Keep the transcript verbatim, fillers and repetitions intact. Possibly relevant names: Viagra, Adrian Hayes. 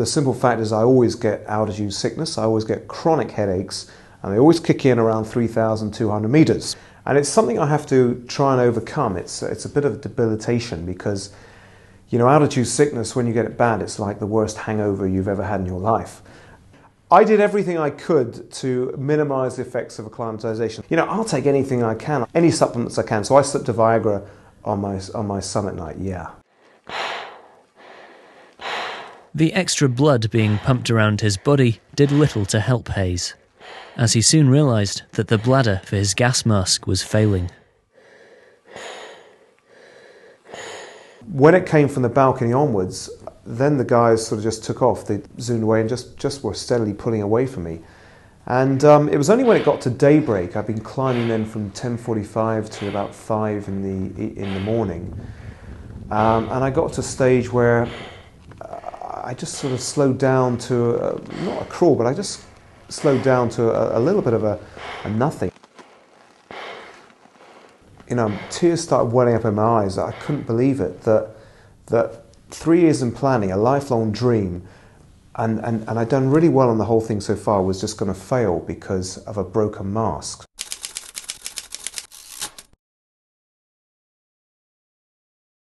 The simple fact is I always get altitude sickness, I always get chronic headaches, and they always kick in around three thousand two hundred meters. And it's something I have to try and overcome. It's, it's a bit of debilitation because, you know, altitude sickness, when you get it bad, it's like the worst hangover you've ever had in your life. I did everything I could to minimize the effects of acclimatization. You know, I'll take anything I can, any supplements I can. So I slipped a Viagra on my, on my summit night, yeah. The extra blood being pumped around his body did little to help Hayes, as he soon realised that the bladder for his gas mask was failing. When it came from the balcony onwards, then the guys sort of just took off. They zoomed away and just, just were steadily pulling away from me. And um, it was only when it got to daybreak, I'd been climbing then from ten forty-five to about five in the, in the morning. Um, and I got to a stage where I just sort of slowed down to, a, not a crawl, but I just slowed down to a, a little bit of a, a nothing. You know, tears started welling up in my eyes. I couldn't believe it, that, that three years in planning, a lifelong dream, and, and, and I'd done really well on the whole thing so far, was just going to fail because of a broken mask.